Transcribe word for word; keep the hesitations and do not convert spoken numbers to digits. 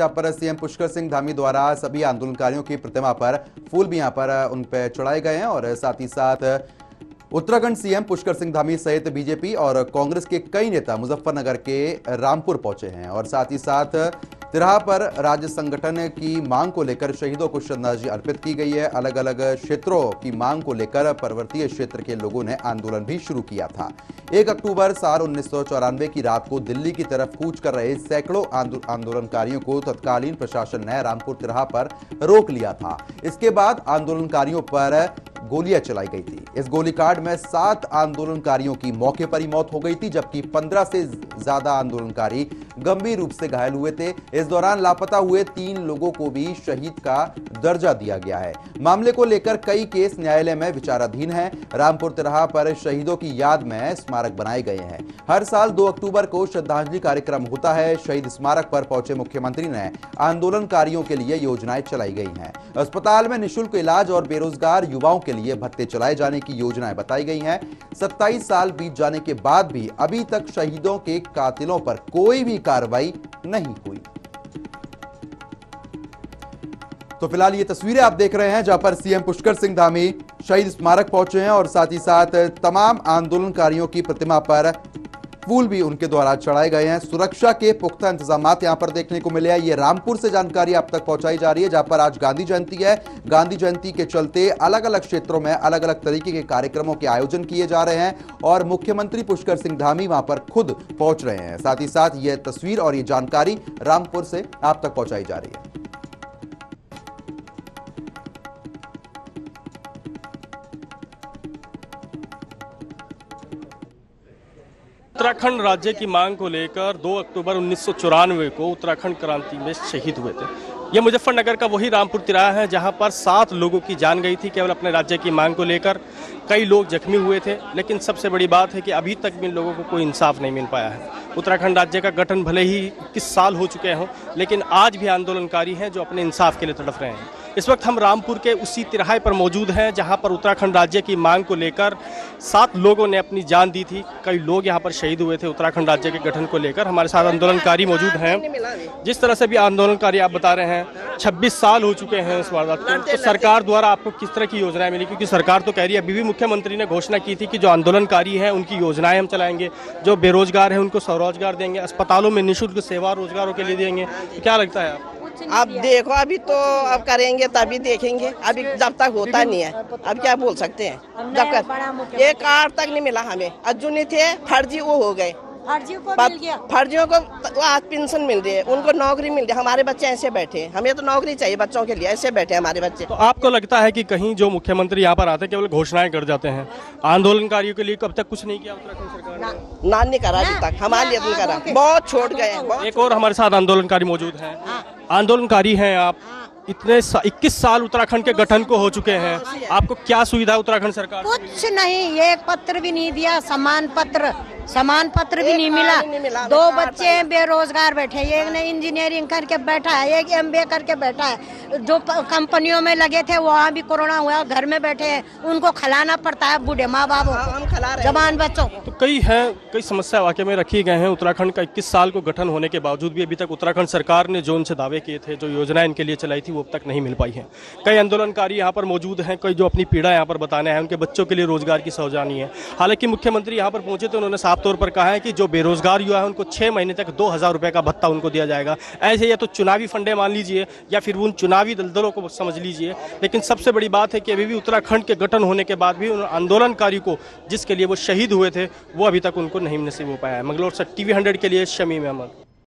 यहाँ पर सीएम पुष्कर सिंह धामी द्वारा सभी आंदोलनकारियों की प्रतिमा पर फूल भी यहाँ पर उन पर चढ़ाए गए हैं और साथ ही साथ उत्तराखंड सीएम पुष्कर सिंह धामी सहित बीजेपी और कांग्रेस के कई नेता मुजफ्फरनगर के रामपुर पहुंचे हैं और साथ ही साथ तिराहा पर राज्य संगठन की मांग को लेकर शहीदों को श्रद्धांजलि अर्पित की गई है। अलग अलग क्षेत्रों की मांग को लेकर पर्वतीय क्षेत्र के लोगों ने आंदोलन भी शुरू किया था। एक अक्टूबर साल उन्नीस सौ चौरानवे की रात को दिल्ली की तरफ कूच कर रहे सैकड़ों आंदोलनकारियों को तत्कालीन प्रशासन ने रामपुर तिराहा पर रोक लिया था। इसके बाद आंदोलनकारियों पर गोलियां चलाई गई थी। इस गोलीकांड में सात आंदोलनकारियों की मौके पर ही मौत हो गई थी, जबकि पंद्रह से ज्यादा आंदोलनकारी गंभीर रूप से घायल हुए थे। इस दौरान लापता हुए तीन लोगों को भी शहीद का दर्जा दिया गया है। मामले को लेकर कई केस न्यायालय में विचाराधीन हैं। रामपुर तिराहा पर शहीदों की याद में स्मारक बनाए गए हैं। हर साल दो अक्टूबर को श्रद्धांजलि कार्यक्रम होता है। शहीद स्मारक पर पहुंचे मुख्यमंत्री ने आंदोलनकारियों के लिए योजनाएं चलाई गई हैं। अस्पताल में निःशुल्क इलाज और बेरोजगार युवाओं के लिए भत्ते चलाए जाने की योजनाएं बताई गई हैं। सत्ताईस साल बीत जाने के बाद भी अभी तक शहीदों के कातिलों पर कोई भी कार्रवाई नहीं हुई। तो फिलहाल ये तस्वीरें आप देख रहे हैं जहां पर सीएम पुष्कर सिंह धामी शहीद स्मारक पहुंचे हैं और साथ ही साथ तमाम आंदोलनकारियों की प्रतिमा पर फूल भी उनके द्वारा चढ़ाए गए हैं। सुरक्षा के पुख्ता इंतजाम यहां पर देखने को मिले हैं। ये रामपुर से जानकारी आप तक पहुंचाई जा रही है जहां पर आज गांधी जयंती है। गांधी जयंती के चलते अलग अलग क्षेत्रों में अलग अलग तरीके के कार्यक्रमों के आयोजन किए जा रहे हैं और मुख्यमंत्री पुष्कर सिंह धामी वहां पर खुद पहुंच रहे हैं। साथ ही साथ ये तस्वीर और ये जानकारी रामपुर से आप तक पहुंचाई जा रही है। उत्तराखंड राज्य की मांग को लेकर दो अक्टूबर उन्नीस सौ चौरानवे को उत्तराखंड क्रांति में शहीद हुए थे। यह मुजफ्फरनगर का वही रामपुर तिराहा है जहां पर सात लोगों की जान गई थी केवल अपने राज्य की मांग को लेकर। कई लोग जख्मी हुए थे, लेकिन सबसे बड़ी बात है कि अभी तक इन लोगों को कोई इंसाफ नहीं मिल पाया है। उत्तराखंड राज्य का गठन भले ही इक्कीस साल हो चुके हों, लेकिन आज भी आंदोलनकारी हैं जो अपने इंसाफ के लिए तड़फ रहे हैं। इस वक्त हम रामपुर के उसी तिराहे पर मौजूद हैं जहां पर उत्तराखंड राज्य की मांग को लेकर सात लोगों ने अपनी जान दी थी। कई लोग यहां पर शहीद हुए थे उत्तराखंड राज्य के गठन को लेकर। हमारे साथ आंदोलनकारी मौजूद हैं। जिस तरह से भी आंदोलनकारी आप बता रहे हैं, छब्बीस साल हो चुके हैं इस वारदात को, तो सरकार द्वारा आपको किस तरह की योजनाएं मिली? क्योंकि सरकार तो कह रही है, अभी भी मुख्यमंत्री ने घोषणा की थी कि जो आंदोलनकारी हैं उनकी योजनाएं हम चलाएंगे, जो बेरोजगार हैं उनको स्वरोजगार देंगे, अस्पतालों में निःशुल्क सेवा रोजगारों के लिए देंगे। क्या लगता है आप? अब देखो, अभी तो अब करेंगे तभी देखेंगे, अभी जब तक होता नहीं है अब क्या बोल सकते हैं। जब तक एक कार्ड तक नहीं मिला हमें, अर्जुनी थे फर्जी वो हो गए, फर्जियों को आज पेंशन मिल रही है, उनको नौकरी मिल रही है। हमारे बच्चे ऐसे बैठे हैं, हमें तो नौकरी चाहिए बच्चों के लिए, ऐसे बैठे हमारे बच्चे। तो आपको लगता है कि कहीं जो मुख्यमंत्री यहाँ पर आते हैं केवल घोषणाएं कर जाते हैं, आंदोलनकारियों के लिए कब तक कुछ नहीं किया उत्तराखंड सरकार ने? ना नहीं करा अभी तक, हमारे लिए नहीं करा, बहुत छोड़ गए। एक और हमारे साथ आंदोलनकारी मौजूद है। आंदोलनकारी हैं आप, इतने सा, इक्कीस साल उत्तराखंड के गठन को हो चुके हैं, आपको क्या सुविधा उत्तराखंड सरकार? कुछ नहीं, ये पत्र भी नहीं दिया, समान पत्र समान पत्र भी नहीं मिला, नहीं मिला। दो बच्चे हैं बेरोजगार बैठे, एक ने इंजीनियरिंग करके बैठा है, एक एमबीए करके बैठा है। जो कंपनियों में लगे थे वहाँ भी कोरोना हुआ, घर में बैठे हैं, उनको खिलाना पड़ता है बूढ़े माँ बाप को, जवान बच्चों को। तो कई है, कई समस्या वाकई में रखी गए हैं। उत्तराखंड का इक्कीस साल को गठन होने के बावजूद भी अभी तक उत्तराखंड सरकार ने जो उनसे दावे किए थे, जो योजना इनके लिए चलाई थी, वो अब तक नहीं मिल पाई है। कई आंदोलनकारी यहाँ पर मौजूद हैं, कई जो अपनी पीड़ा यहाँ पर बताने हैं, उनके बच्चों के लिए रोजगार की सौजानी है। हालांकि मुख्यमंत्री यहाँ पर पहुंचे तो उन्होंने साफ तौर पर कहा है कि जो बेरोजगार युवा है उनको छह महीने तक दो हजार रुपये का भत्ता उनको दिया जाएगा। ऐसे या तो चुनावी फंडे मान लीजिए या फिर उन चुनावी दलदलों को समझ लीजिए, लेकिन सबसे बड़ी बात है कि अभी भी उत्तराखंड के गठन होने के बाद भी उन आंदोलनकारी को जिसके लिए वो शहीद हुए थे वो अभी तक उनको नहीं नसीब हो पाया है। मंगलोर से टीवी हंड्रेड के लिए शमीम अहमद।